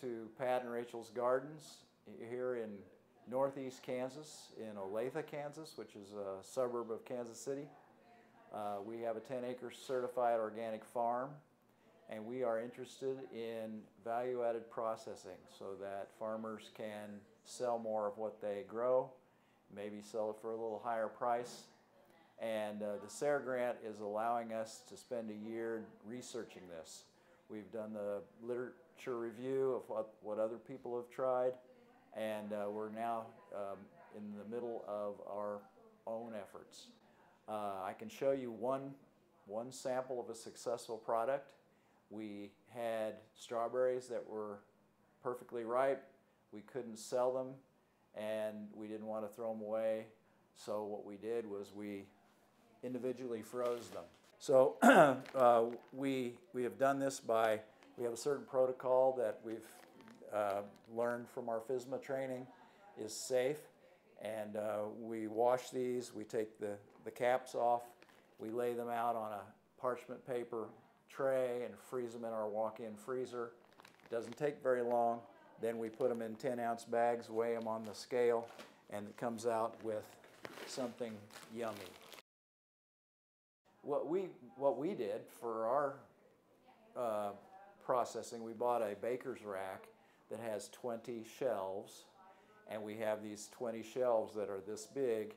to Pat and Rachel's Gardens here in Northeast Kansas, in Olathe, Kansas, which is a suburb of Kansas City. We have a 10-acre certified organic farm, and we are interested in value-added processing so that farmers can sell more of what they grow, maybe sell it for a little higher price. And the SARE grant is allowing us to spend a year researching this. We've done the literature review of what other people have tried, and we're now in the middle of our own efforts. I can show you one sample of a successful product. We had strawberries that were perfectly ripe. We couldn't sell them, and we didn't want to throw them away. So what we did was we individually froze them. So we have done this by, we have a certain protocol that we've learned from our FSMA training is safe. And we wash these, we take the caps off, we lay them out on a parchment paper tray and freeze them in our walk-in freezer. It doesn't take very long. Then we put them in 10-ounce bags, weigh them on the scale, and it comes out with something yummy. What we did for our processing, we bought a baker's rack that has 20 shelves, and we have these 20 shelves that are this big,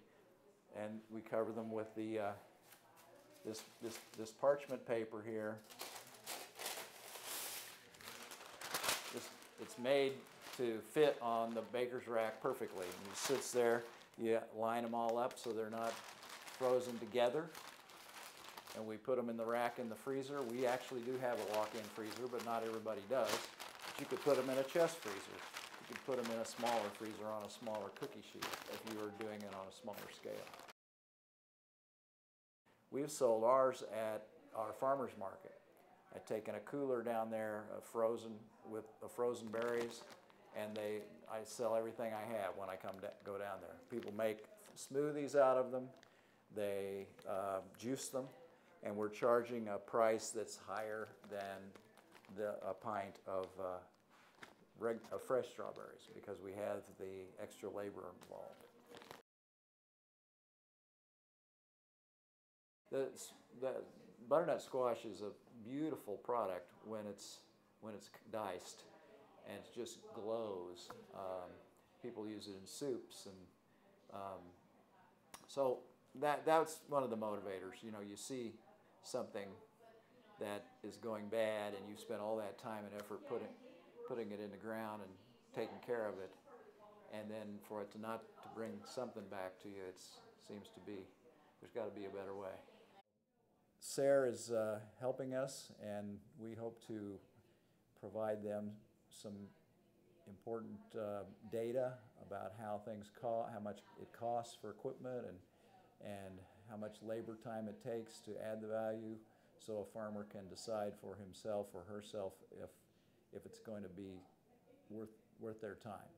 and we cover them with the this parchment paper here. It's made to fit on the baker's rack perfectly. And it sits there. You line them all up so they're not frozen together. And we put them in the rack in the freezer. We actually do have a walk-in freezer, but not everybody does. But you could put them in a chest freezer. You could put them in a smaller freezer on a smaller cookie sheet if you were doing it on a smaller scale. We've sold ours at our farmer's market. I've taken a cooler down there with frozen berries, and I sell everything I have when I go down there. People make smoothies out of them, they juice them, and we're charging a price that's higher than a pint of fresh strawberries because we have the extra labor involved. The butternut squash is a beautiful product when it's diced, and it just glows. People use it in soups, and so that's one of the motivators. You know, you see something that is going bad, and you spend all that time and effort putting it in the ground and taking care of it, and then for it not to bring something back to you, it seems to be there's got to be a better way. SARE is helping us, and we hope to provide them some important data about how much it costs for equipment, and how much labor time it takes to add the value, so a farmer can decide for himself or herself if it's going to be worth their time.